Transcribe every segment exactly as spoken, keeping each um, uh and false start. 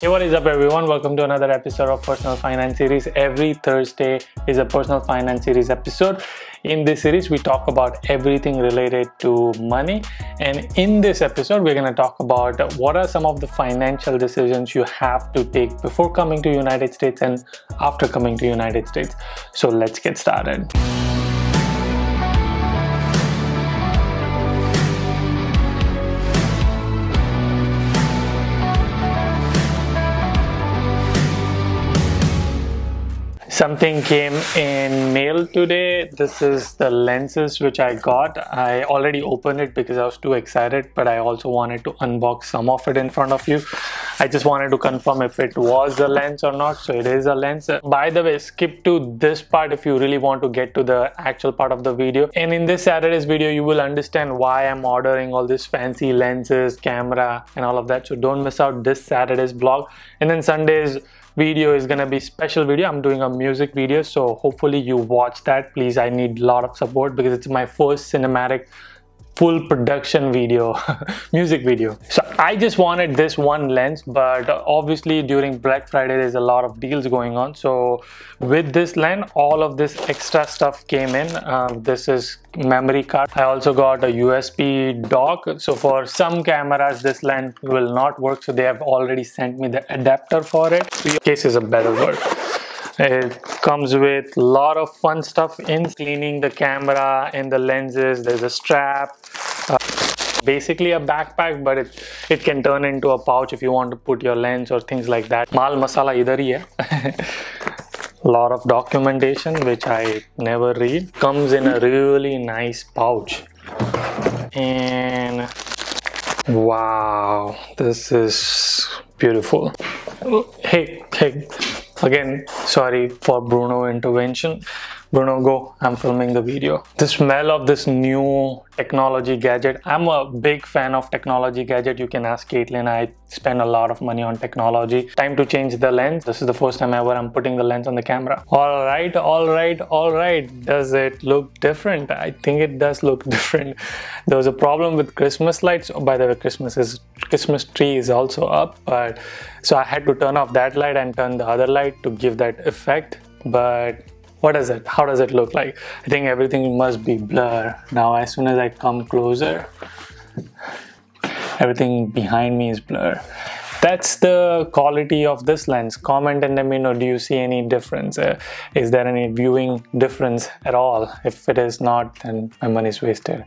Hey, what is up everyone? Welcome to another episode of Personal Finance Series. Every Thursday is a Personal Finance Series episode. In this series, we talk about everything related to money. And in this episode, we're going to talk about what are some of the financial decisions you have to take before coming to the United States and after coming to the United States. So let's get started. Something came in mail today. This is the lenses which I got. I already opened it because I was too excited, but I also wanted to unbox some of it in front of you. I just wanted to confirm if it was a lens or not. So it is a lens. By the way, skip to this part if you really want to get to the actual part of the video. And in this Saturday's video, you will understand why I'm ordering all these fancy lenses, camera, and all of that. So don't miss out this Saturday's vlog. And then Sunday's video is gonna be special video. I'm doing a music video, so hopefully you watch that. Please, I need a lot of support because it's my first cinematic full production video music video. So I just wanted this one lens, but obviously during Black Friday there's a lot of deals going on. So with this lens, all of this extra stuff came in. Um, this is memory card. I also got a U S B dock. So for some cameras this lens will not work, so they have already sent me the adapter for it. Case is a better word. It comes with a lot of fun stuff in cleaning the camera and the lenses. There's a strap, uh, basically a backpack, but it it can turn into a pouch if you want to put your lens or things like that. Mal masala idhar hi hai. Lot of documentation which I never read. Comes in a really nice pouch. And wow, this is beautiful. Hey, hey. Again, sorry for Bruno intervention. Bruno, go. I'm filming the video. The smell of this new technology gadget. I'm a big fan of technology gadget. You can ask Caitlin. I spend a lot of money on technology. Time to change the lens. This is the first time ever I'm putting the lens on the camera. All right, all right, all right. Does it look different? I think it does look different. There was a problem with Christmas lights. Oh, by the way, Christmas is Christmas tree is also up, but so I had to turn off that light and turn the other light to give that effect. But what is it? How does it look like? I think everything must be blur. Now, as soon as I come closer, everything behind me is blur. That's the quality of this lens. Comment and let me know, do you see any difference? Uh, is there any viewing difference at all? If it is not, then my money is wasted.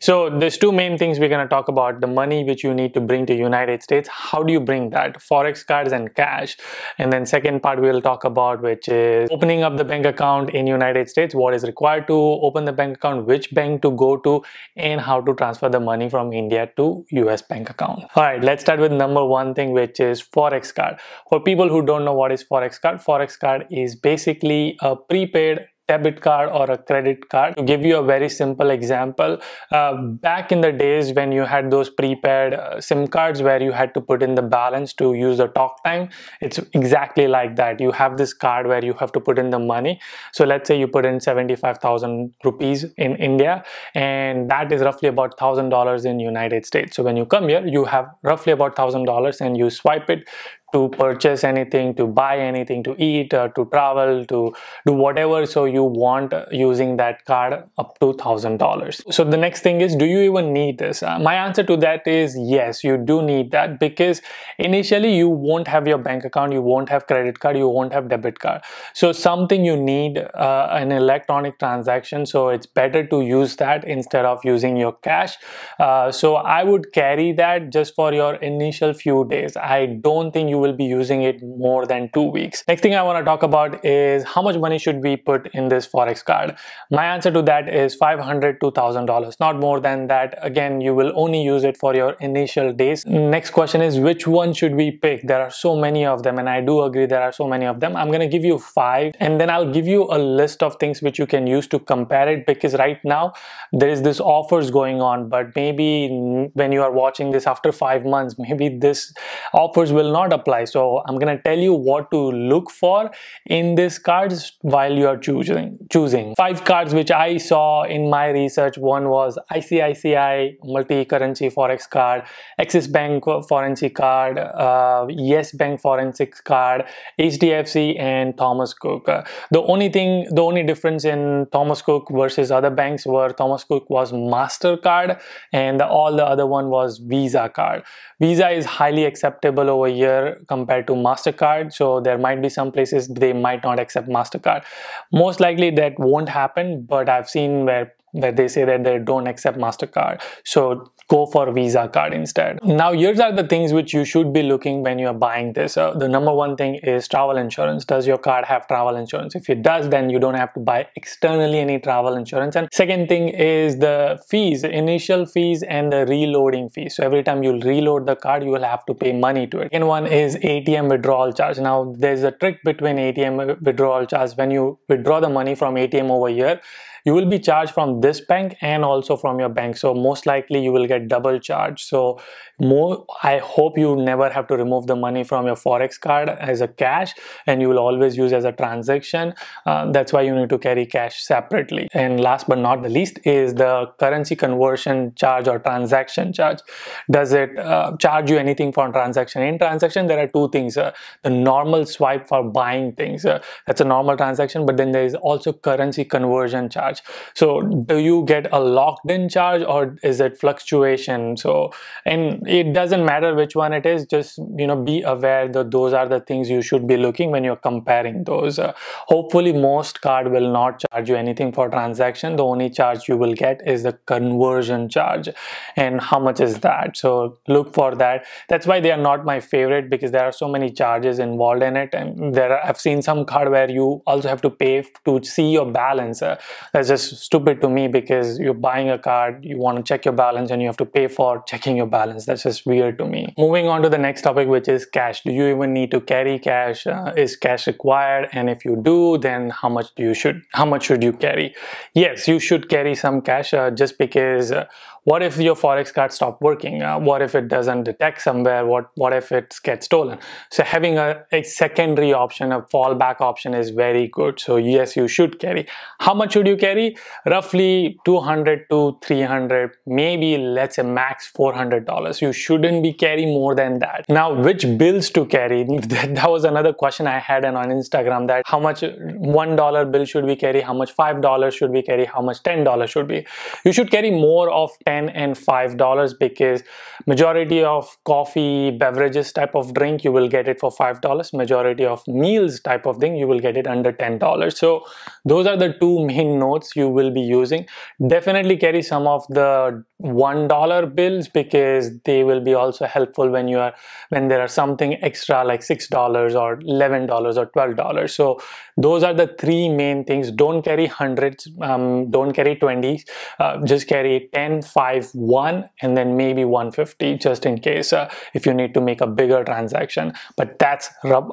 So there's two main things we're going to talk about. The money which you need to bring to United States. How do you bring that? Forex cards and cash. And then second part we'll talk about, which is opening up the bank account in United States. What is required to open the bank account, which bank to go to, and how to transfer the money from India to U S bank account. All right, let's start with number one thing, which is Forex card. For people who don't know what is Forex card, Forex card is basically a prepaid debit card or a credit card. To give you a very simple example, uh, back in the days when you had those prepaid uh, SIM cards where you had to put in the balance to use the talk time, it's exactly like that. You have this card where you have to put in the money. So let's say you put in seventy-five thousand rupees in India, and that is roughly about one thousand dollars in United States. So when you come here, you have roughly about one thousand dollars and you swipe it to purchase anything, to buy anything, to eat, uh, to travel, to do whatever so you want using that card up to one thousand dollars. So the next thing is, do you even need this? Uh, my answer to that is yes, you do need that, because initially you won't have your bank account, you won't have credit card, you won't have debit card. So something you need uh, an electronic transaction, so it's better to use that instead of using your cash. Uh, so I would carry that just for your initial few days. I don't think you will be using it more than two weeks. Next thing I want to talk about is how much money should we put in this Forex card. My answer to that is five hundred dollars to one thousand dollars, not more than that. Again, you will only use it for your initial days. Next question is, which one should we pick? There are so many of them, and I do agree there are so many of them. I'm going to give you five, and then I'll give you a list of things which you can use to compare it, because right now there is this offers going on, but maybe when you are watching this after five months, maybe this offers will not apply apply. So I'm gonna tell you what to look for in these cards while you're choosing choosing five cards which I saw in my research. One was I C I C I multi-currency forex card, Axis Bank forex card, uh, Yes Bank forex card, H D F C, and Thomas Cook. Uh, the only thing, the only difference in Thomas Cook versus other banks were Thomas Cook was MasterCard and the, all the other one was Visa card. Visa is highly acceptable over here compared to MasterCard, so there might be some places they might not accept MasterCard. Most likely that won't happen, but I've seen where that they say that they don't accept MasterCard, so go for Visa card instead. Now here's are the things which you should be looking when you're buying this. Uh, the number one thing is travel insurance. Does your card have travel insurance? If it does, then you don't have to buy externally any travel insurance. And second thing is the fees, initial fees and the reloading fees. So every time you reload the card, you will have to pay money to it. Second one is A T M withdrawal charge. Now there's a trick between A T M withdrawal charge. When you withdraw the money from A T M over here, you will be charged from this bank and also from your bank, so most likely you will get double charge. So more, I hope you never have to remove the money from your forex card as a cash, and you will always use as a transaction. Uh, that's why you need to carry cash separately. And last but not the least is the currency conversion charge or transaction charge. Does it uh, charge you anything for transaction? In transaction there are two things, uh, the normal swipe for buying things, uh, that's a normal transaction, but then there is also currency conversion charge. So do you get a locked in charge or is it fluctuation? So, and it doesn't matter which one it is, just, you know, be aware that those are the things you should be looking when you're comparing those. Uh, hopefully most card will not charge you anything for transaction. The only charge you will get is the conversion charge, and how much is that? So look for that. That's why they are not my favorite, because there are so many charges involved in it, and there are, I've seen some card where you also have to pay to see your balance. Uh, That's just stupid to me, because you're buying a card, you want to check your balance and you have to pay for checking your balance. That's just weird to me. Moving on to the next topic, which is cash. Do you even need to carry cash? Uh, is cash required? And if you do, then how much do you should, how much should you carry? Yes, you should carry some cash, uh, just because uh, what if your forex card stopped working? Uh, what if it doesn't detect somewhere? What, what if it gets stolen? So having a, a secondary option, a fallback option is very good. So yes, you should carry. How much should you carry? Roughly two hundred to three hundred, maybe let's say max four hundred dollars. You shouldn't be carrying more than that. Now, which bills to carry? That was another question I had on Instagram, that how much one dollar bill should we carry? How much five dollars should we carry? How much ten dollars should be? You should carry more of ten and five dollars, because majority of coffee, beverages type of drink, you will get it for five dollars. Majority of meals type of thing, you will get it under ten dollars. So those are the two main notes you will be using. Definitely carry some of the one dollar bills, because they will be also helpful when you are, when there are something extra like six dollars or eleven dollars or twelve dollars. So those are the three main things. Don't carry hundreds, um, don't carry twenties, uh, just carry ten, five, one, and then maybe one fifty, just in case uh, if you need to make a bigger transaction. But that's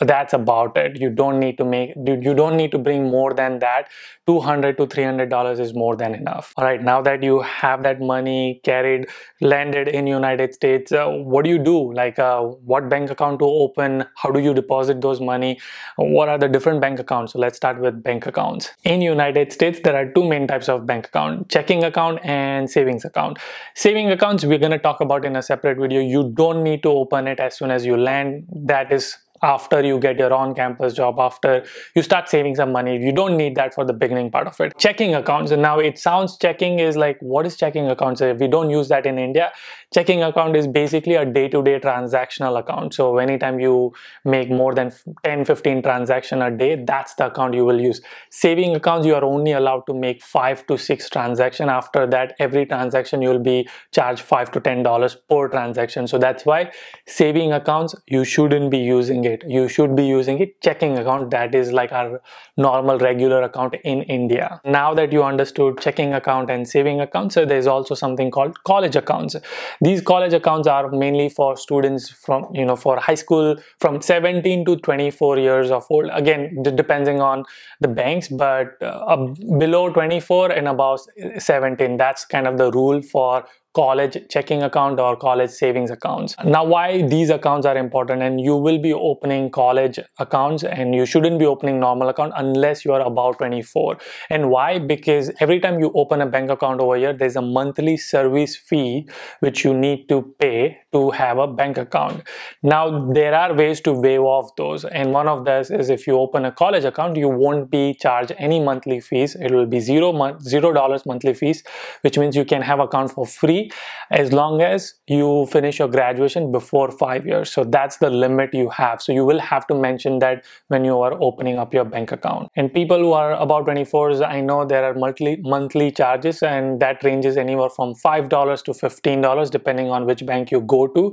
that's about it. You don't need to make, you don't need to bring more than that. Two hundred to three hundred dollars is more than enough. All right, now that you have that money carried, landed in United States, uh, what do you do? Like uh, what bank account to open? How do you deposit those money? What are the different bank accounts? So let's start with bank accounts. In United States, there are two main types of bank account: checking account and savings account. Saving accounts we're going to talk about in a separate video. You don't need to open it as soon as you land. That is after you get your on-campus job, after you start saving some money. You don't need that for the beginning part of it. Checking accounts, and now it sounds, checking is like, what is checking accounts? We don't use that in India. Checking account is basically a day-to-day transactional account. So anytime you make more than ten, fifteen transactions a day, that's the account you will use. Saving accounts, you are only allowed to make five to six transactions. After that, every transaction you will be charged five to ten dollars per transaction. So that's why saving accounts, you shouldn't be using it. You should be using it checking account. That is like our normal regular account in India. Now that you understood checking account and saving accounts, so there's also something called college accounts. These college accounts are mainly for students from, you know, for high school, from seventeen to twenty-four years of old. Again, depending on the banks, but uh, below twenty-four and above seventeen, that's kind of the rule for college checking account or college savings accounts. Now, why these accounts are important, and you will be opening college accounts and you shouldn't be opening normal account unless you are above twenty-four. And why? Because every time you open a bank account over here, there's a monthly service fee which you need to pay to have a bank account. Now, there are ways to waive off those, and one of those is if you open a college account, you won't be charged any monthly fees. It will be zero month zero dollars monthly fees, which means you can have account for free as long as you finish your graduation before five years. So that's the limit you have, so you will have to mention that when you are opening up your bank account. And people who are about twenty-fours, I know there are monthly monthly charges, and that ranges anywhere from five dollars to fifteen dollars, depending on which bank you go to,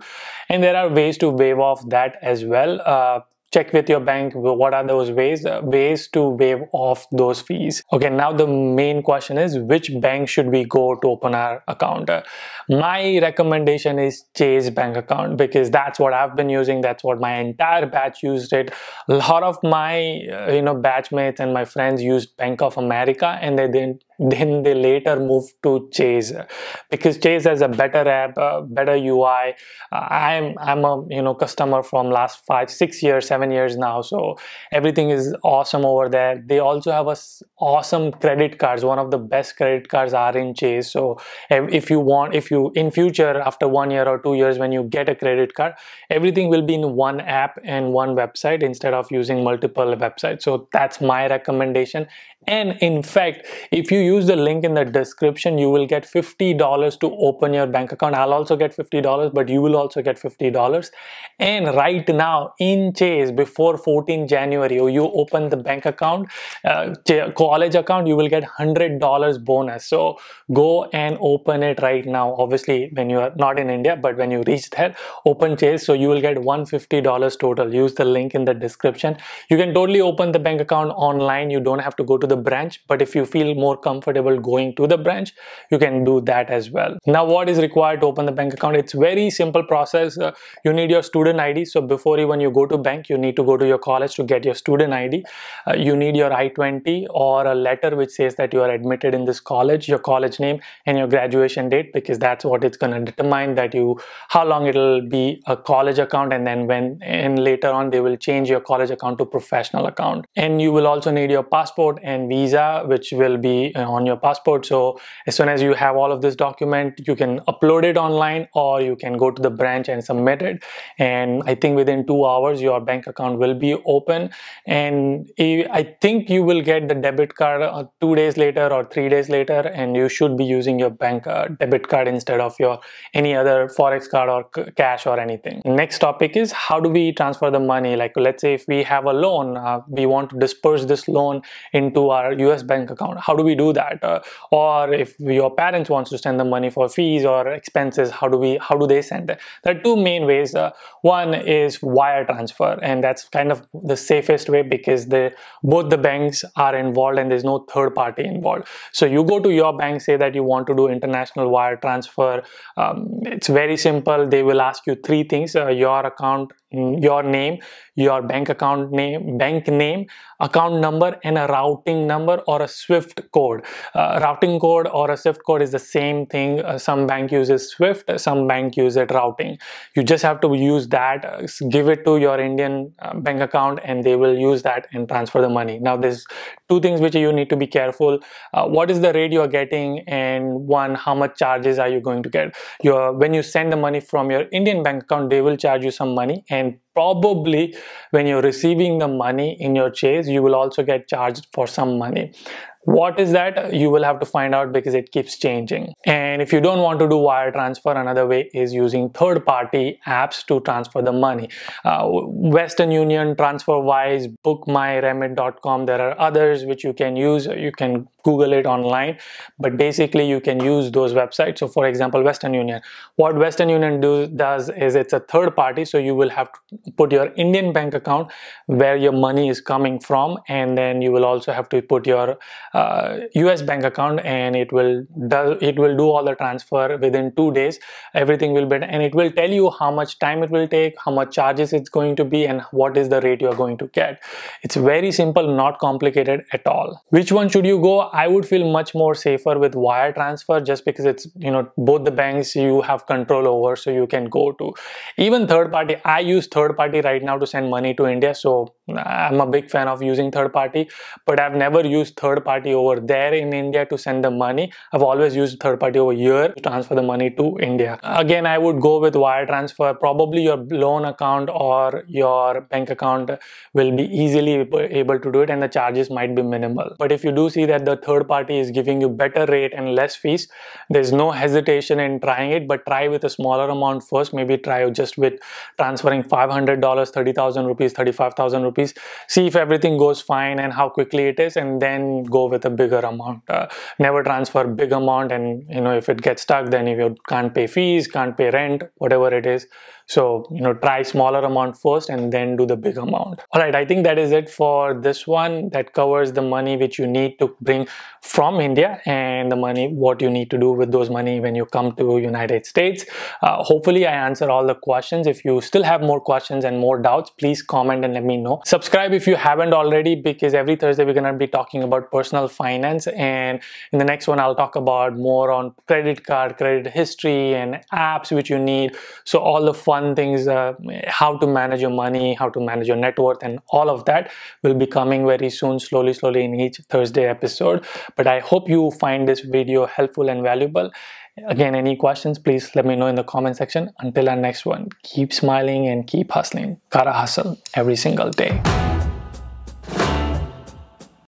and there are ways to waive off that as well. Uh, check with your bank what are those ways ways to waive off those fees. Okay, now the main question is, which bank should we go to open our account? My recommendation is Chase Bank account, because that's what I've been using, that's what my entire batch used it. A lot of my uh, you know batchmates and my friends used Bank of America, and they didn't then they later moved to Chase, because Chase has a better app, uh, better U I. Uh, I'm I'm a you know customer from last five, six years, seven years now, so everything is awesome over there. They also have a awesome credit cards. One of the best credit cards are in Chase. So if you want, if you in future after one year or two years when you get a credit card, everything will be in one app and one website instead of using multiple websites. So that's my recommendation. And in fact, if you use the link in the description, you will get fifty dollars to open your bank account. I'll also get fifty dollars, but you will also get fifty dollars. And right now in Chase, before fourteenth January, you open the bank account, uh, college account, you will get one hundred dollars bonus. So go and open it right now. Obviously, when you are not in India, but when you reach there, open Chase. So you will get one hundred fifty dollars total. Use the link in the description. You can totally open the bank account online. You don't have to go to the branch, but if you feel more comfortable going to the branch, you can do that as well. Now, what is required to open the bank account? It's very simple process. Uh, you need your student I D. So before even you go to bank, you need to go to your college to get your student I D. Uh, you need your I twenty or a letter which says that you are admitted in this college, your college name and your graduation date, because that's what it's going to determine that you how long it'll be a college account, and then when and later on they will change your college account to professional account. And you will also need your passport and visa, which will be on your passport. So as soon as you have all of this document, you can upload it online or you can go to the branch and submit it, and I think within two hours your bank account will be open. And I think you will get the debit card two days later or three days later, and you should be using your bank uh, debit card instead of your any other Forex card or cash or anything. Next topic is, how do we transfer the money? Like, let's say if we have a loan, uh, we want to disperse this loan into our U S bank account. How do we do that? Uh, or if your parents wants to send the money for fees or expenses, how do we how do they send it? There are two main ways. Uh, one is wire transfer, and that's kind of the safest way because they both the banks are involved and there's no third party involved. So you go to your bank, say that you want to do international wire transfer. Um, it's very simple. They will ask you three things: uh, your account, your name, your bank account name, bank name, account number, and a routing number or a SWIFT code. Uh, routing code or a SWIFT code is the same thing. Uh, some bank uses SWIFT, some bank uses routing. You just have to use that, uh, give it to your Indian uh, bank account, and they will use that and transfer the money. Now, there's two things which you need to be careful. Uh, what is the rate you are getting, and one, how much charges are you going to get? Your when you send the money from your Indian bank account, they will charge you some money, and and probably when you're receiving the money in your Chase, you will also get charged for some money. What is that? You will have to find out because it keeps changing. And if you don't want to do wire transfer, another way is using third-party apps to transfer the money. Uh, Western Union, TransferWise, book my remit dot com. There are others which you can use. You can Google it online, but basically you can use those websites. So for example, Western Union. What Western Union do, does is it's a third party. So you will have to put your Indian bank account where your money is coming from, and then you will also have to put your Uh, U S bank account, and it will do, it will do all the transfer within two days. Everything will be, and it will tell you how much time it will take, how much charges it's going to be, and what is the rate you are going to get. It's very simple, not complicated at all. Which one should you go? I would feel much more safer with wire transfer, just because it's, you know, both the banks you have control over, so you can go to even third party. I use third party right now to send money to India, so I'm a big fan of using third party, but I've never used third party over there in India to send the money. I've always used third party over here to transfer the money to India. Again, I would go with wire transfer. Probably your loan account or your bank account will be easily able to do it, and the charges might be minimal. But if you do see that the third party is giving you better rate and less fees, there's no hesitation in trying it, but try with a smaller amount first. Maybe try just with transferring five hundred dollars, thirty thousand rupees, thirty-five thousand rupees. See if everything goes fine and how quickly it is, and then go with a bigger amount. Uh, never transfer big amount, and you know, if it gets stuck, then you can't pay fees, can't pay rent, whatever it is. So, you know, try smaller amount first and then do the big amount. All right, I think that is it for this one. That covers the money which you need to bring from India and the money, what you need to do with those money when you come to United States. Uh, hopefully I answer all the questions. If you still have more questions and more doubts, please comment and let me know. Subscribe if you haven't already, because every Thursday we're going to be talking about personal finance, and in the next one I'll talk about more on credit card, credit history and apps which you need. So all the fun things, uh, how to manage your money, how to manage your net worth, and all of that will be coming very soon, slowly slowly in each Thursday episode. But I hope you find this video helpful and valuable. Again, any questions, please let me know in the comment section. Until our next one, keep smiling and keep hustling. Gotta hustle every single day.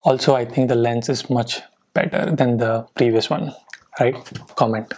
Also, I think the lens is much better than the previous one, right? Comment.